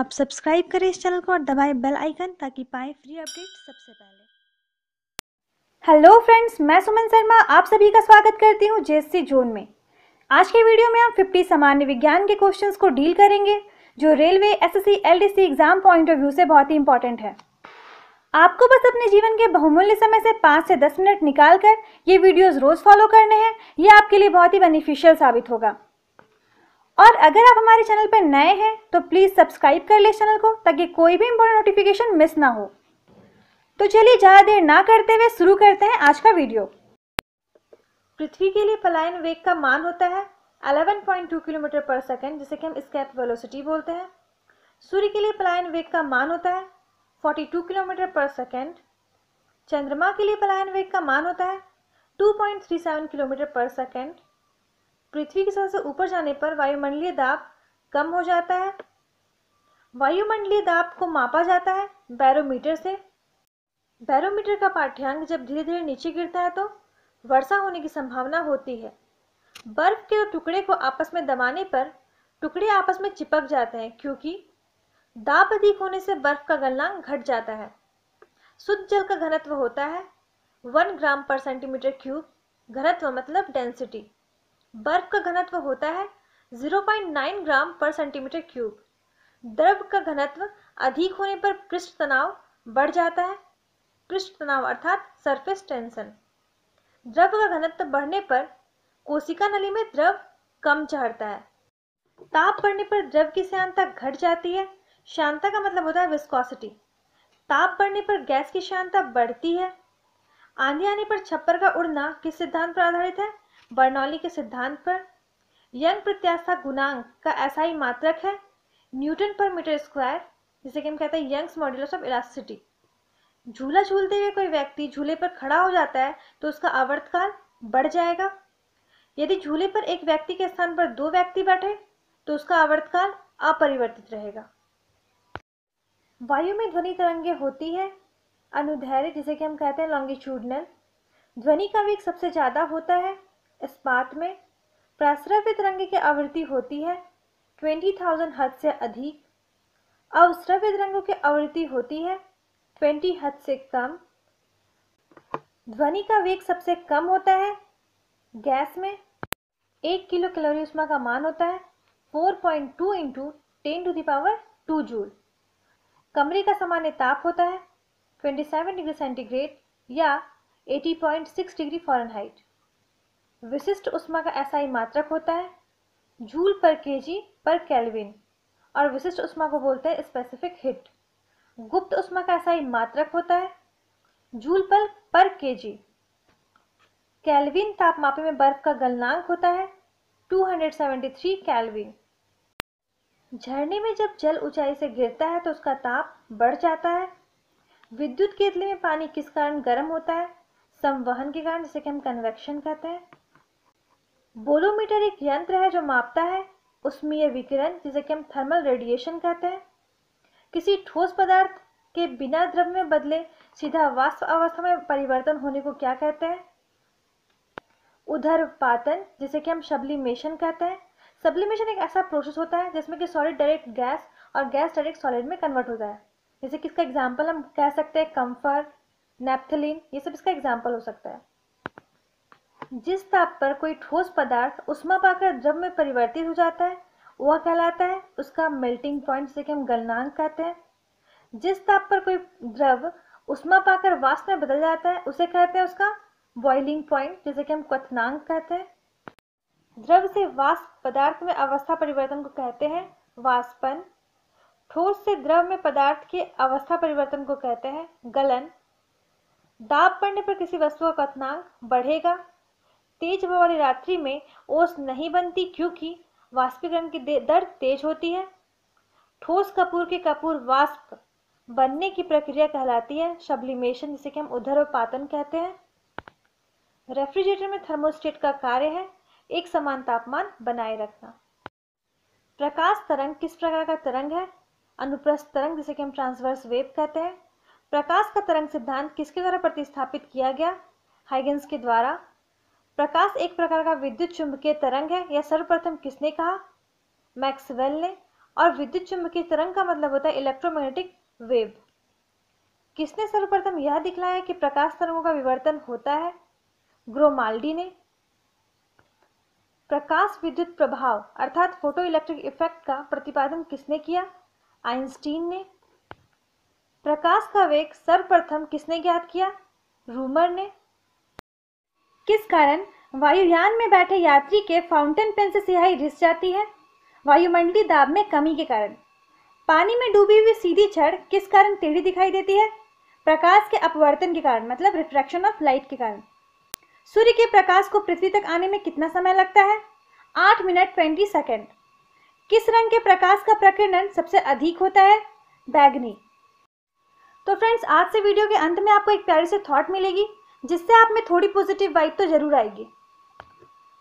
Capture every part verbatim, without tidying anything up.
आप सब्सक्राइब करें इस चैनल को और दबाएं बेल आइकन ताकि पाएं फ्री अपडेट सबसे पहले। हेलो फ्रेंड्स, मैं सुमन शर्मा आप सभी का स्वागत करती हूं जेएसएससी जोन में। आज के वीडियो में हम पचास सामान्य विज्ञान के क्वेश्चंस को डील करेंगे जो railway SSC LDC exam point of view से बहुत ही इंपॉर्टेंट है। आपको बस अपने जीवन के बहुमूल्य समय से पाँच से दस मिनट निकाल कर ये वीडियोज़ रोज़ फॉलो करने हैं। ये आपके लिए बहुत ही बेनिफिशियल साबित होगा। और अगर आप हमारे चैनल पर नए हैं तो प्लीज़ सब्सक्राइब कर लें चैनल को ताकि कोई भी इम्पोर्टेंट नोटिफिकेशन मिस ना हो। तो चलिए ज़्यादा देर ना करते हुए शुरू करते हैं आज का वीडियो। पृथ्वी के लिए पलायन वेग का मान होता है ग्यारह पॉइंट दो किलोमीटर पर सेकेंड, जिसे कि हम एस्केप वेलोसिटी बोलते हैं। सूर्य के लिए पलायन वेग का मान होता है बयालीस किलोमीटर पर सेकेंड। चंद्रमा के लिए पलायन वेग का मान होता है दो पॉइंट तीन सात किलोमीटर पर सेकेंड। पृथ्वी की सतह से ऊपर जाने पर वायुमंडलीय दाब कम हो जाता है। वायुमंडलीय दाब को मापा जाता है बैरोमीटर से। बैरोमीटर का पाठ्यांक जब धीरे धीरे नीचे गिरता है तो वर्षा होने की संभावना होती है। बर्फ के टुकड़े को आपस में दबाने पर टुकड़े आपस में चिपक जाते हैं क्योंकि दाब अधिक होने से बर्फ का गलना घट जाता है। शुद्ध जल का घनत्व होता है वन ग्राम पर सेंटीमीटर क्यूब। घनत्व मतलब डेंसिटी। बर्फ का घनत्व होता है ज़ीरो पॉइंट नाइन ग्राम पर सेंटीमीटर क्यूब। द्रव का घनत्व अधिक होने पर पृष्ठ तनाव बढ़ जाता है। पृष्ठ तनाव अर्थात सरफेस टेंशन। द्रव का घनत्व बढ़ने पर कोशिका नली में द्रव कम चढ़ता है। ताप बढ़ने पर द्रव की श्यानता घट जाती है। श्यानता का मतलब होता है विस्कोसिटी। ताप बढ़ने पर गैस की श्यानता बढ़ती है। आंधी आने पर छप्पर का उड़ना किस सिद्धांत पर आधारित है? बर्नौली के सिद्धांत पर। यंग प्रत्यास्था गुणांक का एसआई मात्रक है न्यूटन पर मीटर स्क्वायर, जिसे कि हम कहते हैं यंग्स मॉड्यूलस ऑफ इलास्टिसिटी। झूला झूलते हुए कोई व्यक्ति झूले पर खड़ा हो जाता है तो उसका आवर्तकाल बढ़ जाएगा। यदि झूले पर एक व्यक्ति के स्थान पर दो व्यक्ति बैठे तो उसका आवर्तकाल अपरिवर्तित रहेगा। वायु में ध्वनि तरंगें होती हैं अनुदैर्ध्य, जिसे कि हम कहते हैं लॉन्गिट्यूडनल। ध्वनि का वेग सबसे ज़्यादा होता है इस्पात में। प्रस्राव्य तरंगे की आवृत्ति होती है बीस हज़ार हर्ट्ज से अधिक। अवस्राव्य तरंगों की आवृत्ति होती है बीस हर्ट्ज से कम। ध्वनि का वेग सबसे कम होता है गैस में। एक किलो कैलोरी उष्मा का मान होता है चार पॉइंट दो into ten to the power two joule. कमरे का सामान्य ताप होता है सत्ताईस डिग्री सेंटीग्रेड या अस्सी पॉइंट छह डिग्री फ़ारेनहाइट। विशिष्ट उष्मा का एसआई मात्रक होता है जूल पर केजी पर केल्विन और विशिष्ट उष्मा को बोलते हैं स्पेसिफिक हीट। गुप्त उष्मा का एसआई मात्रक होता है जूल पर पर केजी। केल्विन तापमापे में बर्फ का गलनांक होता है दो सौ तिहत्तर केल्विन। झरने में जब जल ऊंचाई से गिरता है तो उसका ताप बढ़ जाता है। विद्युत केतली में पानी किस कारण गर्म होता है? संवहन के कारण, जिसे कि हम कन्वेक्शन कहते हैं। बोलोमीटर एक यंत्र है जो मापता है उष्मीय विकिरण, जिसे कि हम थर्मल रेडिएशन कहते हैं। किसी ठोस पदार्थ के बिना द्रव में बदले सीधा वाष्प अवस्था में परिवर्तन होने को क्या कहते हैं? उधरपातन, जिसे कि हम सब्लिमेशन कहते हैं। सब्लिमेशन एक ऐसा प्रोसेस होता है जिसमें कि सॉलिड डायरेक्ट गैस और गैस डायरेक्ट सॉलिड में कन्वर्ट होता है। जैसे कि इसका एग्जाम्पल हम कह सकते हैं कम्फर, नेप्थलीन, ये सब इसका एग्जाम्पल हो सकता है। जिस ताप पर कोई ठोस पदार्थ उष्मा पाकर द्रव में परिवर्तित हो जाता है वह कहलाता है उसका मेल्टिंग पॉइंट, जिसे कि हम गलनांक कहते हैं। जिस ताप पर कोई द्रव उष्मा पाकर वाष्प में बदल जाता है उसे कहते हैं उसका बॉइलिंग पॉइंट, जिसे कि हम क्वथनांक कहते हैं। द्रव से वाष्प पदार्थ में अवस्था परिवर्तन को कहते हैं वाष्पन। ठोस से द्रव में पदार्थ के अवस्था परिवर्तन को कहते हैं गलन। दाब बढ़ने पर किसी वस्तु का क्वथनांक बढ़ेगा। तेज हवा वाली रात्रि में ओस नहीं बनती क्योंकि वाष्पीकरण की दर तेज होती है। ठोस कपूर के कपूर वाष्प बनने की प्रक्रिया कहलाती है सब्लिमेशन, जिसे कि हम उधरपातन कहते हैं। रेफ्रिजरेटर में थर्मोस्टेट का कार्य है एक समान तापमान बनाए रखना। प्रकाश तरंग किस प्रकार का तरंग है? अनुप्रस्थ तरंग, जिसे कि हम ट्रांसवर्स वेव कहते हैं। प्रकाश का तरंग सिद्धांत किसके द्वारा प्रतिस्थापित किया गया? हाइगेंस के द्वारा। प्रकाश एक प्रकार का विद्युत चुंबकीय तरंग है यह सर्वप्रथम किसने कहा? मैक्सवेल ने। और विद्युत चुम्बकीय तरंग का मतलब होता है इलेक्ट्रोमैग्नेटिक वेव। किसने सर्वप्रथम यह दिखलाया कि प्रकाश तरंगों का विवर्तन होता है? ग्रोमाल्डी ने। प्रकाश विद्युत प्रभाव अर्थात फोटो इलेक्ट्रिक इफेक्ट का प्रतिपादन किसने किया? आइंस्टीन ने। प्रकाश का वेग सर्वप्रथम किसने ज्ञात किया? रूमर ने। किस कारण वायुयान में बैठे यात्री के फाउंटेन पेन से स्याही रिस जाती है? वायुमंडलीय दाब में कमी के कारण। पानी में डूबी हुई सीधी छड़ किस कारण टेढ़ी दिखाई देती है? प्रकाश के अपवर्तन के कारण, मतलब रिफ्रैक्शन ऑफ लाइट के कारण। सूर्य के प्रकाश को पृथ्वी तक आने में कितना समय लगता है? आठ मिनट बीस सेकंड। किस रंग के प्रकाश का प्रकीर्णन सबसे अधिक होता है? बैंगनी। तो फ्रेंड्स, आज से वीडियो के अंत में आपको एक प्यारी सी थॉट मिलेगी, जिससे आप में थोड़ी पॉजिटिव वाइब तो जरूर आएगी।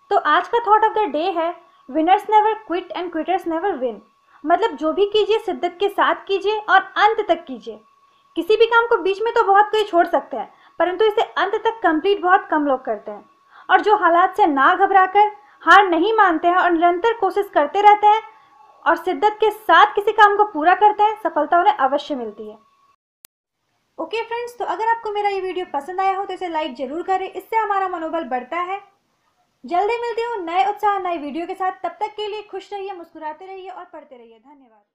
तो आज का थॉट ऑफ द डे है winners never quit and quitters never win, मतलब जो भी कीजिए शिद्दत के साथ कीजिए और अंत तक कीजिए। किसी भी काम को बीच में तो बहुत कोई छोड़ सकते हैं, परंतु इसे अंत तक कंप्लीट बहुत कम लोग करते हैं। और जो हालात से ना घबराकर हार नहीं मानते हैं और निरंतर कोशिश करते रहते हैं और शिद्दत के साथ किसी काम को पूरा करते हैं, सफलता उन्हें अवश्य मिलती है। ओके okay फ्रेंड्स, तो अगर आपको मेरा ये वीडियो पसंद आया हो तो इसे लाइक जरूर करें, इससे हमारा मनोबल बढ़ता है। जल्दी मिलती हूँ नए उत्साह नए वीडियो के साथ, तब तक के लिए खुश रहिए, मुस्कुराते रहिए और पढ़ते रहिए। धन्यवाद।